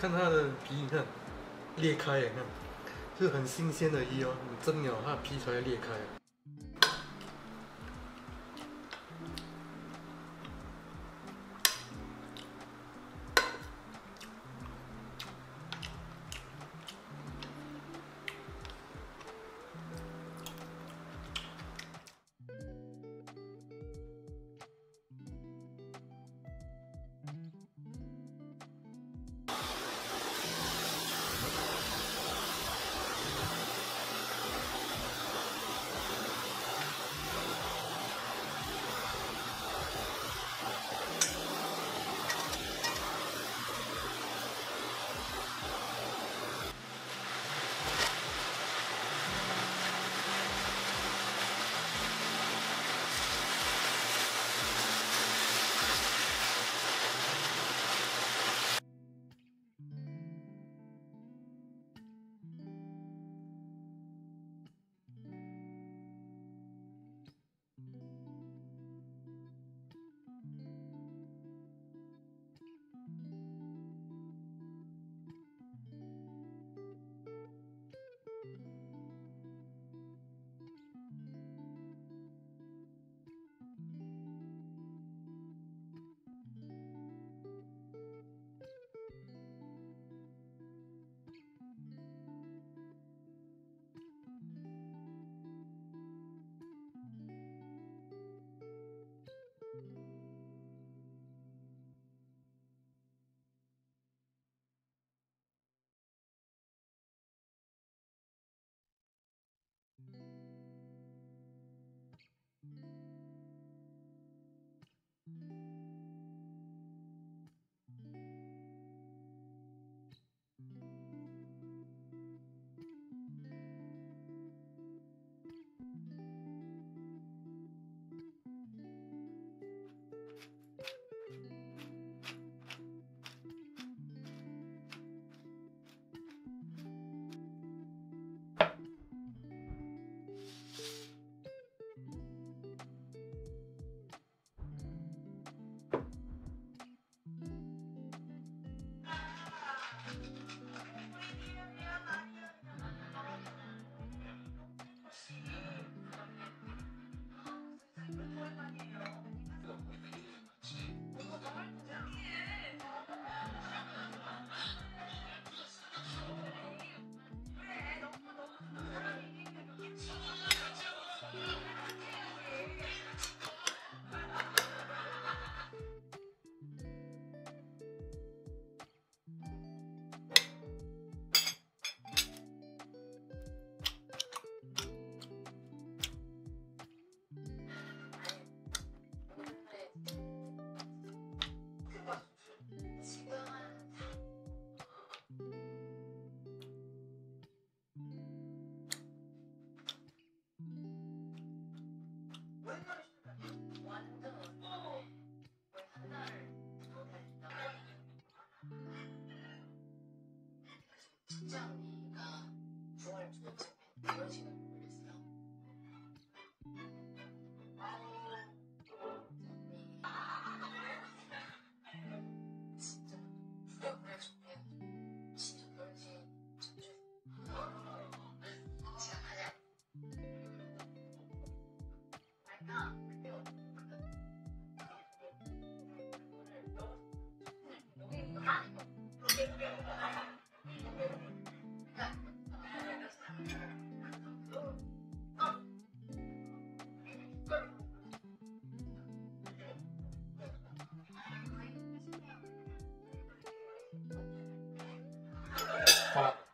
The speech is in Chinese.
看它的皮，你看裂开，看就是很新鲜的鱼哦。你蒸了，它的皮才裂开。 好了。